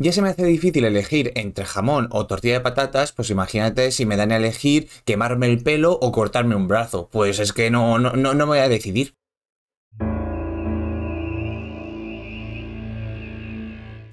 Ya se me hace difícil elegir entre jamón o tortilla de patatas, pues imagínate si me dan a elegir quemarme el pelo o cortarme un brazo. Pues es que no me voy a decidir.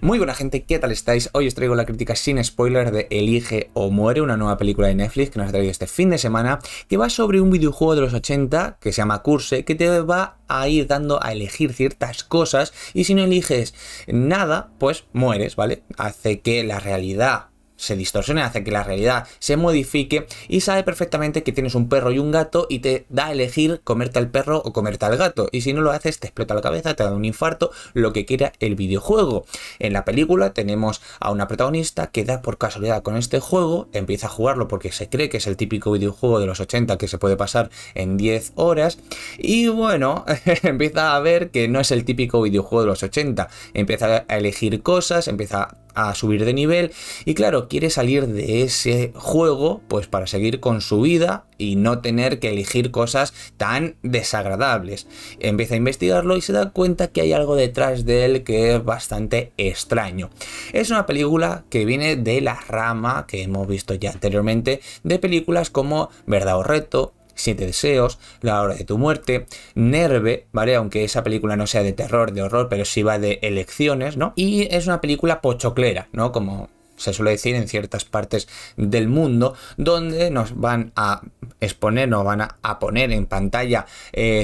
Muy buena gente, ¿qué tal estáis? Hoy os traigo la crítica sin spoiler de Elige o Muere, una nueva película de Netflix que nos ha traído este fin de semana, que va sobre un videojuego de los 80 que se llama Curse, que te va a ir dando a elegir ciertas cosas y si no eliges nada, pues mueres, ¿vale? Hace que la realidad se distorsione, hace que la realidad se modifique y sabe perfectamente que tienes un perro y un gato y te da a elegir comerte al perro o comerte al gato y si no lo haces te explota la cabeza, te da un infarto, lo que quiera el videojuego. En la película tenemos a una protagonista que da por casualidad con este juego, empieza a jugarlo porque se cree que es el típico videojuego de los 80 que se puede pasar en 10 horas y bueno, empieza a ver que no es el típico videojuego de los 80, empieza a elegir cosas, empieza a subir de nivel y claro, quiere salir de ese juego pues para seguir con su vida y no tener que elegir cosas tan desagradables. Empieza a investigarlo y se da cuenta que hay algo detrás de él que es bastante extraño. Es una película que viene de la rama que hemos visto ya anteriormente de películas como Verdad o Reto, Siete Deseos, La hora de tu Muerte, Nerve, ¿vale? Aunque esa película no sea de terror, de horror, pero sí va de elecciones, ¿no? Y es una película pochoclera, ¿no? Como se suele decir en ciertas partes del mundo, donde nos van a exponer, nos van a poner en pantalla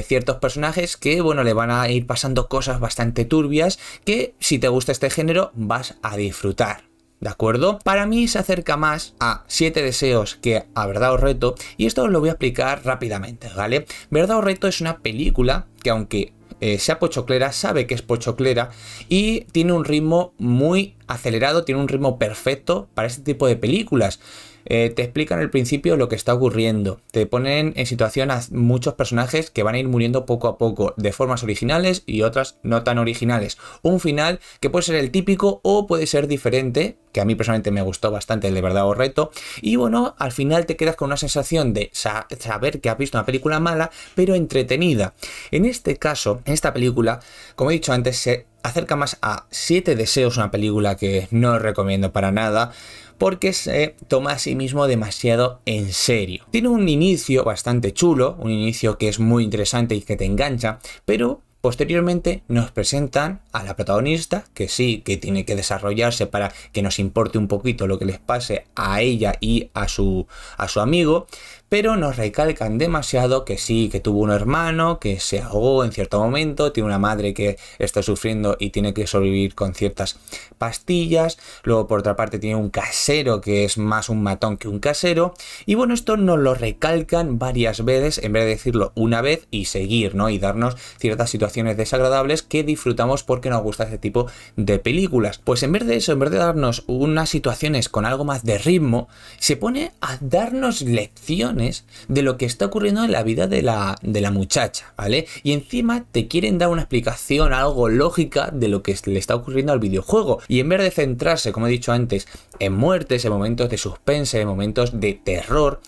ciertos personajes que, bueno, le van a ir pasando cosas bastante turbias que, si te gusta este género, vas a disfrutar. ¿De acuerdo? Para mí se acerca más a Siete Deseos que a Verdad o Reto y esto os lo voy a explicar rápidamente, ¿vale? Verdad o Reto es una película que aunque sea pochoclera, sabe que es pochoclera y tiene un ritmo muy acelerado, tiene un ritmo perfecto para este tipo de películas. Te explican al principio lo que está ocurriendo, te ponen en situación a muchos personajes que van a ir muriendo poco a poco, de formas originales y otras no tan originales. Un final que puede ser el típico o puede ser diferente, que a mí personalmente me gustó bastante el de Verdad o Reto, y bueno, al final te quedas con una sensación de saber que has visto una película mala, pero entretenida. En este caso, en esta película, como he dicho antes, se acerca más a Siete Deseos, una película que no recomiendo para nada, porque se toma a sí mismo demasiado en serio. Tiene un inicio bastante chulo, un inicio que es muy interesante y que te engancha, pero posteriormente nos presentan a la protagonista, que sí, que tiene que desarrollarse para que nos importe un poquito lo que les pase a ella y a su amigo, pero nos recalcan demasiado que sí, que tuvo un hermano, que se ahogó en cierto momento, tiene una madre que está sufriendo y tiene que sobrevivir con ciertas pastillas, luego por otra parte tiene un casero que es más un matón que un casero, y bueno, esto nos lo recalcan varias veces en vez de decirlo una vez y seguir, ¿no? Y darnos ciertas situaciones desagradables que disfrutamos porque nos gusta este tipo de películas. Pues en vez de eso, en vez de darnos unas situaciones con algo más de ritmo, se pone a darnos lecciones de lo que está ocurriendo en la vida de la muchacha, ¿vale? Y encima te quieren dar una explicación, algo lógica de lo que le está ocurriendo al videojuego. Y en vez de centrarse, como he dicho antes, en muertes, en momentos de suspense, en momentos de terror,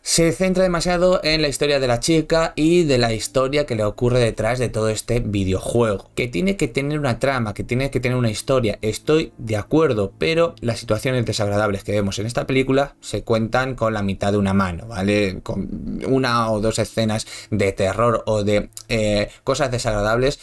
se centra demasiado en la historia de la chica y de la historia que le ocurre detrás de todo este videojuego. Que tiene que tener una trama, que tiene que tener una historia, estoy de acuerdo, pero las situaciones desagradables que vemos en esta película se cuentan con la mitad de una mano, ¿vale? Con una o dos escenas de terror o de cosas desagradables,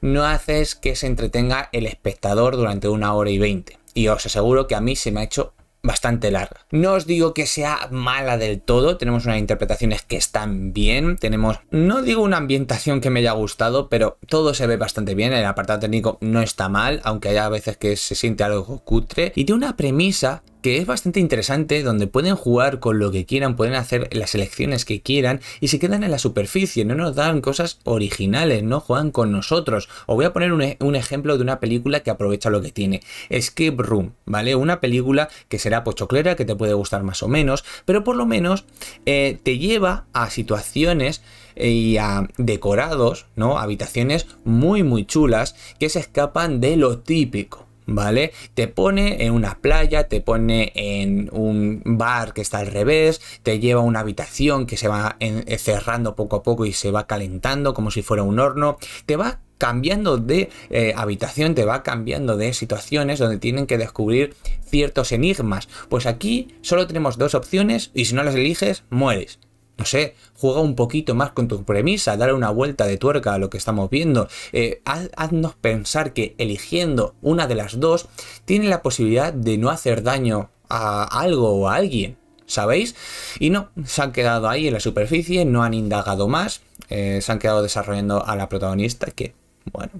no haces que se entretenga el espectador durante 1 hora y 20. Y os aseguro que a mí se me ha hecho bastante larga. No os digo que sea mala del todo, tenemos unas interpretaciones que están bien, tenemos, no digo una ambientación que me haya gustado, pero todo se ve bastante bien, el apartado técnico no está mal, aunque haya veces que se siente algo cutre, y tiene una premisa que es bastante interesante, donde pueden jugar con lo que quieran, pueden hacer las elecciones que quieran y se quedan en la superficie, no nos dan cosas originales, no juegan con nosotros. Os voy a poner un ejemplo de una película que aprovecha lo que tiene. Escape Room, ¿vale? Una película que será pochoclera, que te puede gustar más o menos, pero por lo menos te lleva a situaciones y a decorados, ¿no? Habitaciones muy muy chulas que se escapan de lo típico, ¿vale? Te pone en una playa, te pone en un bar que está al revés, te lleva a una habitación que se va cerrando poco a poco y se va calentando como si fuera un horno, te va cambiando de habitación, te va cambiando de situaciones donde tienen que descubrir ciertos enigmas. Pues aquí solo tenemos dos opciones y si no las eliges, mueres. No sé, juega un poquito más con tu premisa, dale una vuelta de tuerca a lo que estamos viendo. Haznos pensar que eligiendo una de las dos, tiene la posibilidad de no hacer daño a algo o a alguien, ¿sabéis? Y no, se han quedado ahí en la superficie, no han indagado más, se han quedado desarrollando a la protagonista que... Bueno,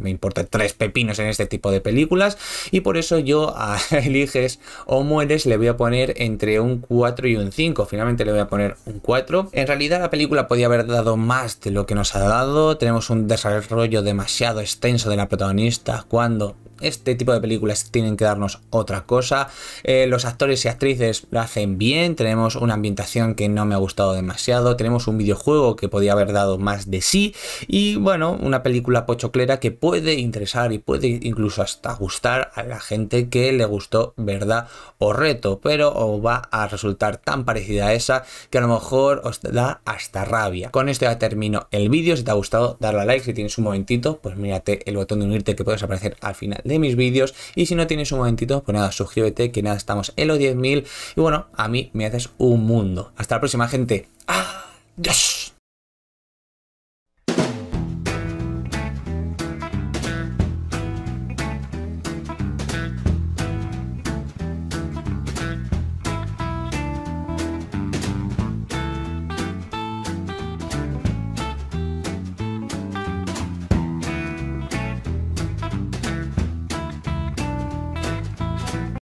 me importan tres pepinos en este tipo de películas y por eso yo a eliges o mueres le voy a poner entre un 4 y un 5. Finalmente le voy a poner un 4. En realidad la película podía haber dado más de lo que nos ha dado. Tenemos un desarrollo demasiado extenso de la protagonista cuando... Este tipo de películas tienen que darnos otra cosa. Los actores y actrices lo hacen bien. Tenemos una ambientación que no me ha gustado demasiado. Tenemos un videojuego que podía haber dado más de sí. Y bueno, una película pochoclera que puede interesar y puede incluso hasta gustar a la gente que le gustó Verdad o Reto. Pero os va a resultar tan parecida a esa que a lo mejor os da hasta rabia. Con esto ya termino el vídeo. Si te ha gustado, darle a like. Si tienes un momentito, pues mírate el botón de unirte que puedes aparecer al final de mis vídeos, y si no tienes un momentito, pues nada, suscríbete, que nada, estamos en los 10.000 y bueno, a mí me haces un mundo. Hasta la próxima, gente. ¡Adiós!